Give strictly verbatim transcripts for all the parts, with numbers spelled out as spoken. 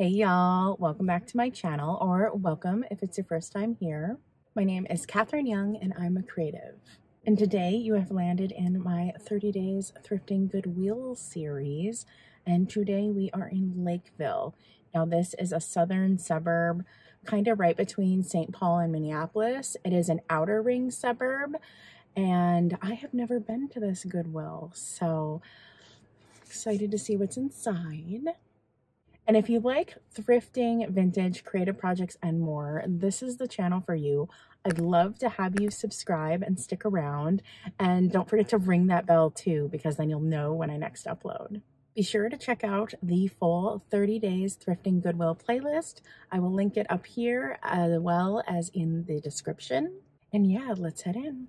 Hey y'all, welcome back to my channel, or welcome if it's your first time here. My name is Katherine Young and I'm a creative. And today you have landed in my thirty days Thrifting Goodwill series, and today we are in Lakeville. Now this is a southern suburb, kind of right between Saint Paul and Minneapolis. It is an outer ring suburb, and I have never been to this Goodwill, so excited to see what's inside. And if you like thrifting, vintage, creative projects, and more, this is the channel for you. I'd love to have you subscribe and stick around. And don't forget to ring that bell too, because then you'll know when I next upload. Be sure to check out the full thirty days Thrifting Goodwill playlist. I will link it up here as well as in the description. And yeah, let's head in.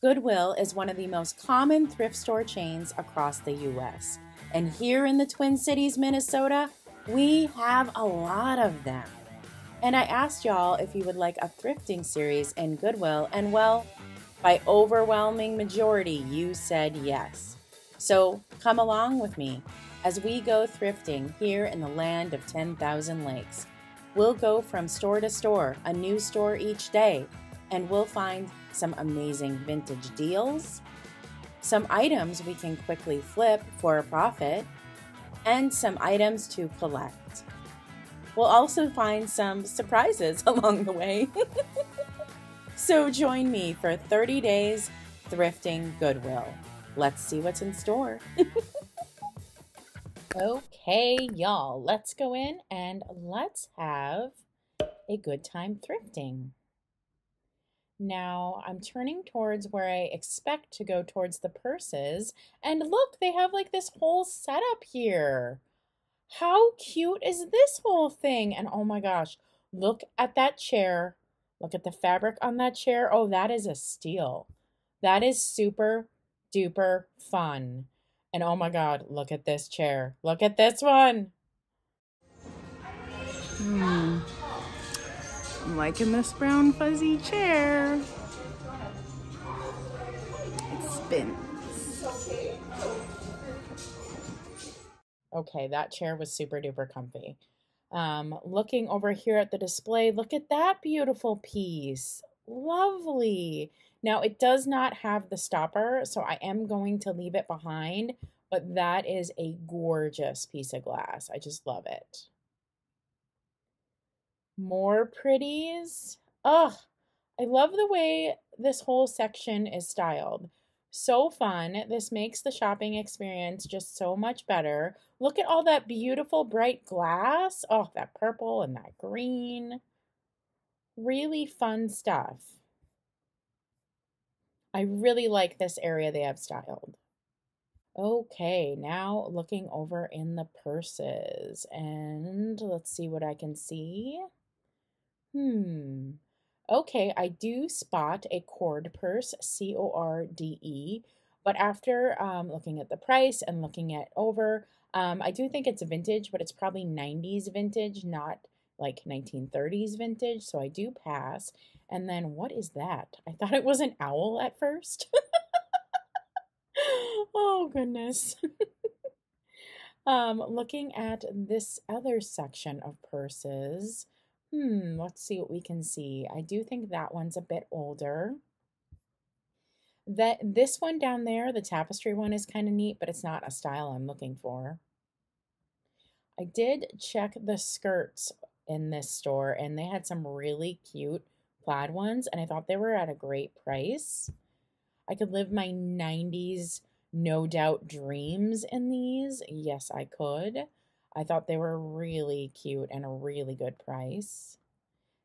Goodwill is one of the most common thrift store chains across the U S. And here in the Twin Cities, Minnesota, we have a lot of them. And I asked y'all if you would like a thrifting series in Goodwill, and well, by overwhelming majority, you said yes. So come along with me as we go thrifting here in the land of ten thousand lakes. We'll go from store to store, a new store each day, and we'll find some amazing vintage deals, some items we can quickly flip for a profit, and some items to collect. We'll also find some surprises along the way. So join me for thirty days Thrifting Goodwill. Let's see what's in store. Okay, y'all, let's go in and let's have a good time thrifting. Now I'm turning towards where I expect to go towards the purses, and look, they have like this whole setup here. How cute is this whole thing? And oh my gosh, look at that chair. Look at the fabric on that chair. Oh, that is a steal. That is super duper fun. And oh my God, look at this chair. Look at this one. Hmm. I'm liking this brown fuzzy chair. It spins. Okay, that chair was super duper comfy. Um, looking over here at the display, look at that beautiful piece. Lovely. Now it does not have the stopper, so I am going to leave it behind, but that is a gorgeous piece of glass. I just love it. More pretties. Ugh, I love the way this whole section is styled. So fun. This makes the shopping experience just so much better. Look at all that beautiful bright glass. Oh, that purple and that green. Really fun stuff. I really like this area they have styled. Okay, now looking over in the purses, and let's see what I can see. Hmm. Okay, I do spot a cord purse, C O R D E, but after um, looking at the price and looking at over, um, I do think it's vintage, but it's probably nineties vintage, not like nineteen thirties vintage, so I do pass. And then what is that? I thought it was an owl at first. Oh, goodness. um, looking at this other section of purses. Hmm, let's see what we can see. I do think that one's a bit older. That this one down there, the tapestry one, is kind of neat, but it's not a style I'm looking for. I did check the skirts in this store, and they had some really cute plaid ones, and I thought they were at a great price. I could live my nineties no doubt dreams in these. Yes, I could. I thought they were really cute and a really good price.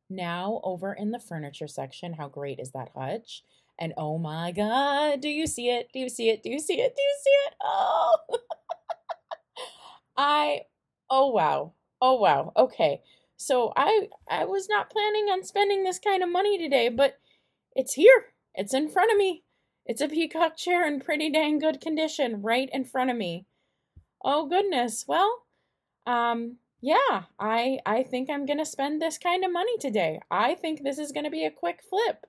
Now over in the furniture section, how great is that hutch? And oh my God, do you see it? Do you see it? Do you see it? Do you see it? Oh, I, oh wow. Oh wow. Okay. So I, I was not planning on spending this kind of money today, but it's here. It's in front of me. It's a peacock chair in pretty dang good condition right in front of me. Oh, goodness. Well, um, yeah, I, I think I'm going to spend this kind of money today. I think this is going to be a quick flip.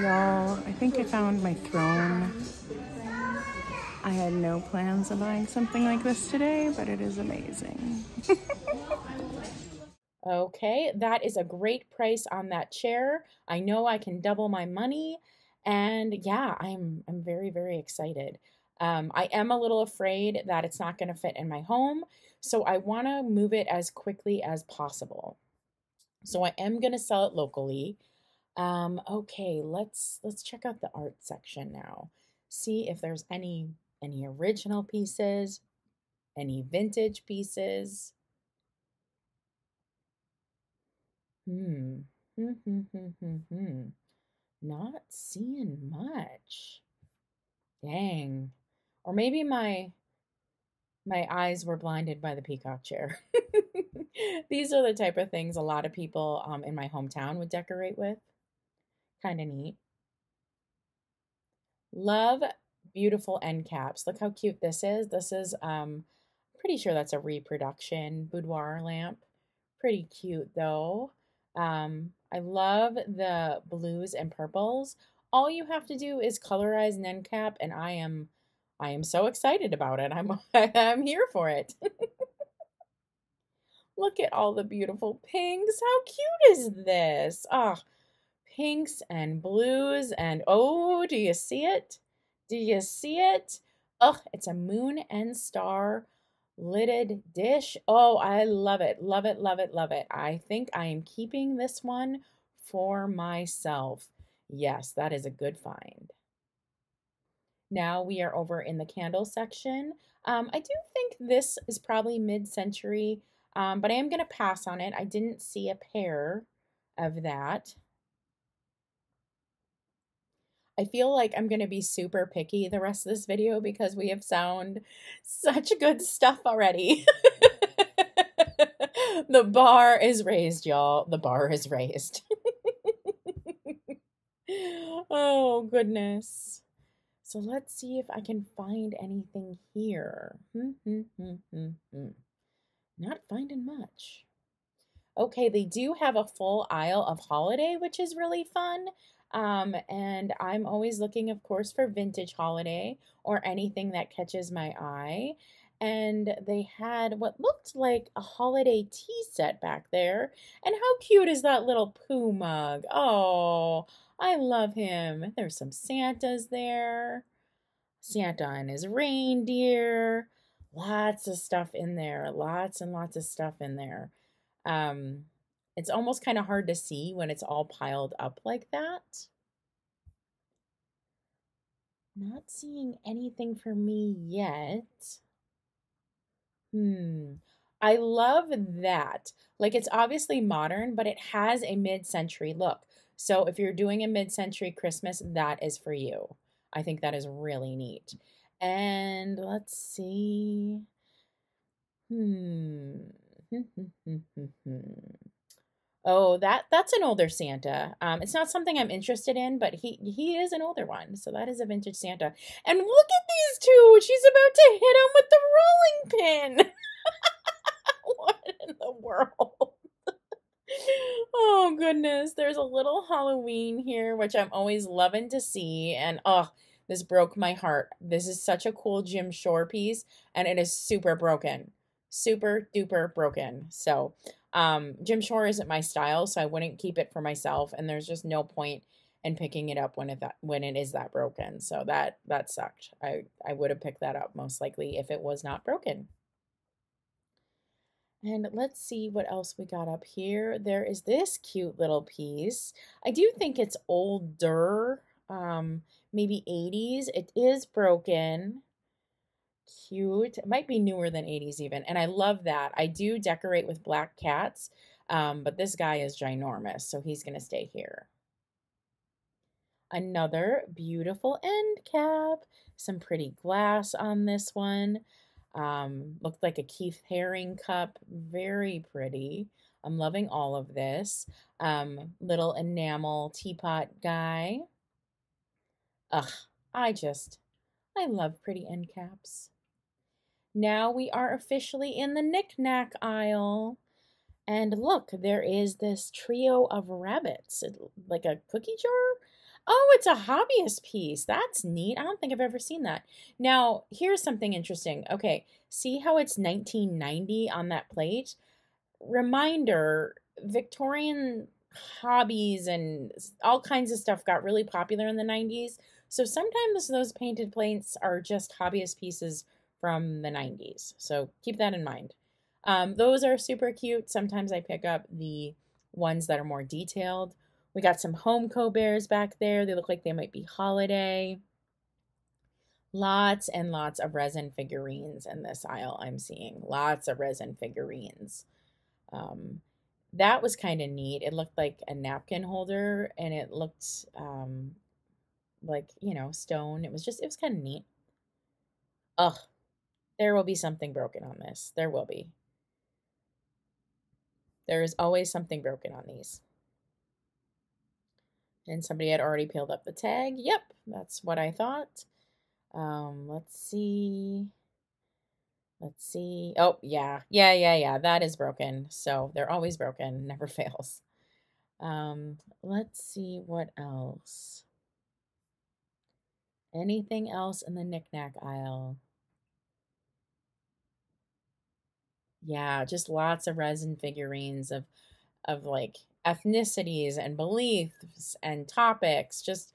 Y'all, I think I found my throne. I had no plans of buying something like this today, but it is amazing. Okay, that is a great price on that chair. I know I can double my money. And yeah, I'm, I'm very, very excited. Um, I am a little afraid that it's not going to fit in my home, so I want to move it as quickly as possible. So I am going to sell it locally. Um, okay, let's let's check out the art section now. See if there's any any original pieces, any vintage pieces. Hmm. Hmm. Hmm. Hmm. Hmm. hmm. Not seeing much. Dang. Or maybe my my eyes were blinded by the peacock chair. These are the type of things a lot of people um, in my hometown would decorate with. Kind of neat. Love beautiful end caps. Look how cute this is. This is, um, pretty sure that's a reproduction boudoir lamp. Pretty cute though. Um, I love the blues and purples. All you have to do is colorize an end cap, and I am, I am so excited about it. I'm, I'm here for it. Look at all the beautiful pinks. How cute is this? Ah, oh, pinks and blues and, oh, do you see it? Do you see it? Oh, it's a moon and star lidded dish. Oh, I love it. Love it, love it, love it. I think I am keeping this one for myself. Yes, that is a good find. Now we are over in the candle section. Um, I do think this is probably mid-century, um, but I am going to pass on it. I didn't see a pair of that. I feel like I'm going to be super picky the rest of this video because we have found such good stuff already. The bar is raised, y'all. The bar is raised. Oh, goodness. So let's see if I can find anything here. Not finding much. Okay, they do have a full aisle of holiday, which is really fun. Um, and I'm always looking, of course, for vintage holiday or anything that catches my eye. And they had what looked like a holiday tea set back there. And how cute is that little poo mug? Oh, I love him. There's some Santas there. Santa and his reindeer. Lots of stuff in there. Lots and lots of stuff in there. Um, it's almost kind of hard to see when it's all piled up like that. Not seeing anything for me yet. Hmm. I love that. Like, it's obviously modern, but it has a mid-century look. So if you're doing a mid-century Christmas, that is for you. I think that is really neat. And let's see. Hmm. Oh, that that's an older Santa. Um, it's not something I'm interested in, but he, he is an older one. So that is a vintage Santa. And look at these two. She's about to hit him with the rolling pin. What in the world? Oh, goodness. There's a little Halloween here, which I'm always loving to see. And, oh, this broke my heart. This is such a cool Jim Shore piece, and it is super broken. Super duper broken. So, um, Jim Shore isn't my style, so I wouldn't keep it for myself. And there's just no point in picking it up when it, that, when it is that broken. So that, that sucked. I, I would have picked that up most likely if it was not broken. And let's see what else we got up here. There is this cute little piece. I do think it's older, um, maybe eighties. It is broken. Cute. It might be newer than eighties even. And I love that. I do decorate with black cats, um, but this guy is ginormous, so he's going to stay here. Another beautiful end cap. Some pretty glass on this one. Um, looked like a Keith Haring cup. Very pretty. I'm loving all of this. Um, little enamel teapot guy. Ugh, I just, I love pretty end caps. Now we are officially in the knick-knack aisle. And look, there is this trio of rabbits. Like a cookie jar? Oh, it's a hobbyist piece. That's neat. I don't think I've ever seen that. Now, here's something interesting. Okay, see how it's nineteen ninety on that plate? Reminder, Victorian hobbies and all kinds of stuff got really popular in the nineties. So sometimes those painted plates are just hobbyist pieces from the nineties. So keep that in mind. Um, those are super cute. Sometimes I pick up the ones that are more detailed. We got some Homeco bears back there. They look like they might be holiday. Lots and lots of resin figurines in this aisle I'm seeing. Lots of resin figurines. Um, that was kind of neat. It looked like a napkin holder and it looked um, like, you know, stone. It was just, it was kind of neat. Ugh, there will be something broken on this. There will be. There is always something broken on these. And somebody had already peeled up the tag. Yep, that's what I thought. Um, let's see. Let's see. Oh, yeah. Yeah, yeah, yeah. That is broken. So they're always broken. Never fails. Um, let's see what else. Anything else in the knickknack aisle? Yeah, just lots of resin figurines of, of like, ethnicities and beliefs and topics, just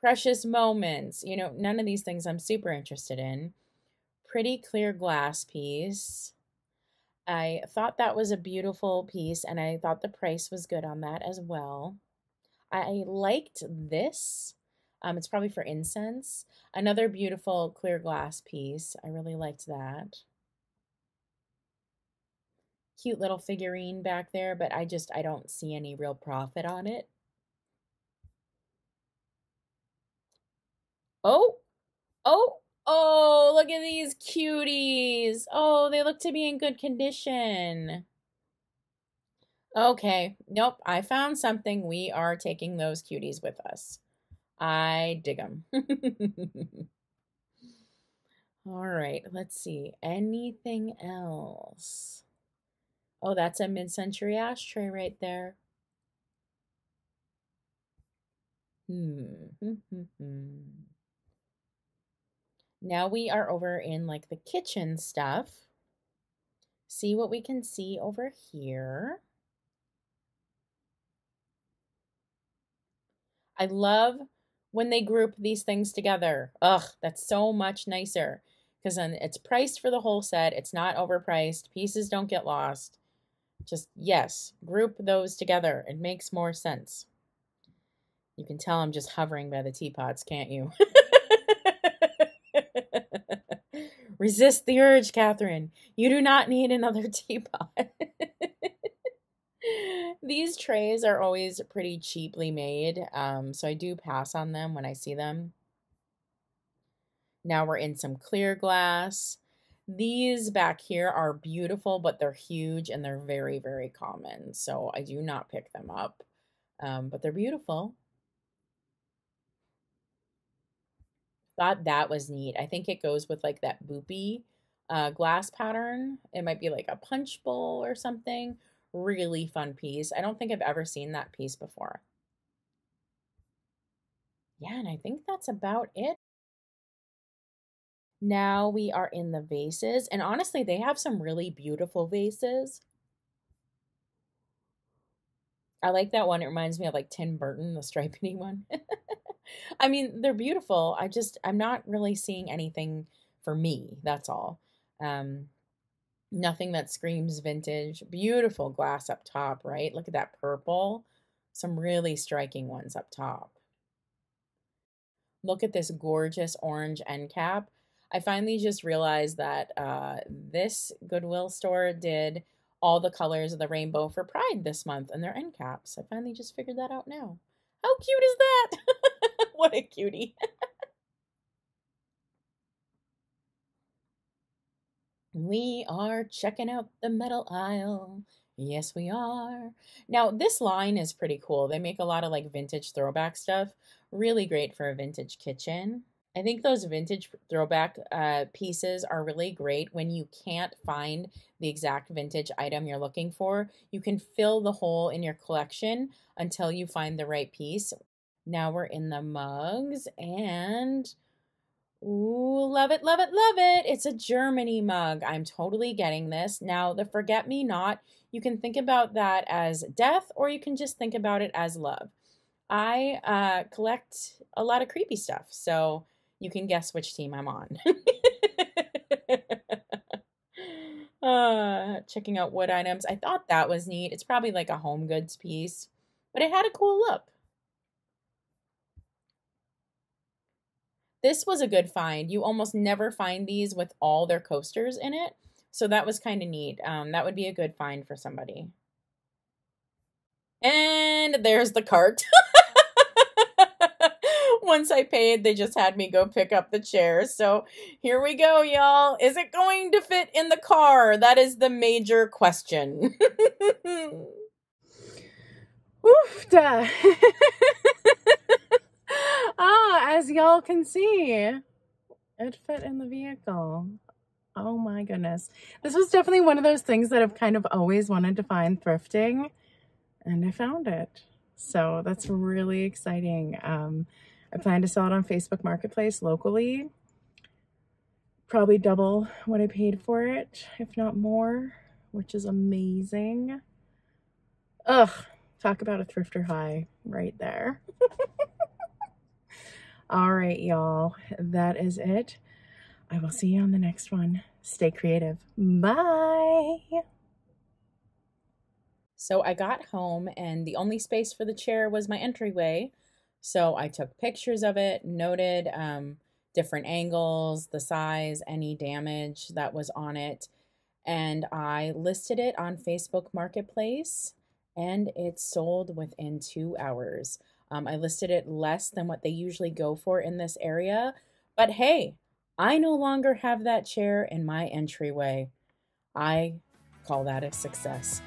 precious moments. You know, none of these things I'm super interested in. Pretty clear glass piece. I thought that was a beautiful piece, and I thought the price was good on that as well. I liked this. Um, it's probably for incense. Another beautiful clear glass piece. I really liked that. Cute little figurine back there, but I just, I don't see any real profit on it. Oh, oh, oh, look at these cuties. Oh, they look to be in good condition. Okay, nope, I found something. We are taking those cuties with us. I dig them. All right, let's see. Anything else? Oh, that's a mid-century ashtray right there. Hmm. Now we are over in like the kitchen stuff. See what we can see over here. I love when they group these things together. Ugh, that's so much nicer. Because then it's priced for the whole set. It's not overpriced. Pieces don't get lost. Just, yes, group those together. It makes more sense. You can tell I'm just hovering by the teapots, can't you? Resist the urge, Katherine. You do not need another teapot. These trays are always pretty cheaply made, um, so I do pass on them when I see them. Now we're in some clear glass. These back here are beautiful, but they're huge and they're very, very common. So I do not pick them up, um, but they're beautiful. Thought that was neat. I think it goes with like that boopy uh, glass pattern. It might be like a punch bowl or something. Really fun piece. I don't think I've ever seen that piece before. Yeah, and I think that's about it. Now we are in the vases, and honestly, they have some really beautiful vases. I like that one. It reminds me of like Tim Burton, the stripedy one. I mean, they're beautiful. I just, I'm not really seeing anything for me. That's all. Um, nothing that screams vintage. Beautiful glass up top, right? Look at that purple. Some really striking ones up top. Look at this gorgeous orange end cap. I finally just realized that uh, this Goodwill store did all the colors of the rainbow for Pride this month and their end caps. I finally just figured that out now. How cute is that? What a cutie. We are checking out the metal aisle. Yes, we are. Now, this line is pretty cool. They make a lot of like vintage throwback stuff. Really great for a vintage kitchen. I think those vintage throwback uh, pieces are really great when you can't find the exact vintage item you're looking for. You can fill the hole in your collection until you find the right piece. Now we're in the mugs, and ooh, love it, love it, love it. It's a Germany mug. I'm totally getting this. Now, the forget-me-not, you can think about that as death, or you can just think about it as love. I uh, collect a lot of creepy stuff, so you can guess which team I'm on. uh, checking out wood items. I thought that was neat. It's probably like a home goods piece, but it had a cool look. This was a good find. You almost never find these with all their coasters in it, so that was kind of neat. Um, that would be a good find for somebody. And there's the cart. Once I paid, they just had me go pick up the chairs. So here we go, y'all. Is it going to fit in the car? That is the major question. Oof-da. Ah, as y'all can see, it fit in the vehicle. Oh my goodness. This was definitely one of those things that I've kind of always wanted to find thrifting, and I found it. So that's really exciting. Um, I plan to sell it on Facebook Marketplace locally. Probably double what I paid for it, if not more, which is amazing. Ugh, talk about a thrifter high right there. All right, y'all, that is it. I will see you on the next one. Stay creative. Bye. So I got home, and the only space for the chair was my entryway. So I took pictures of it, noted um, different angles, the size, any damage that was on it. And I listed it on Facebook Marketplace, and it sold within two hours. Um, I listed it less than what they usually go for in this area, but hey, I no longer have that chair in my entryway. I call that a success.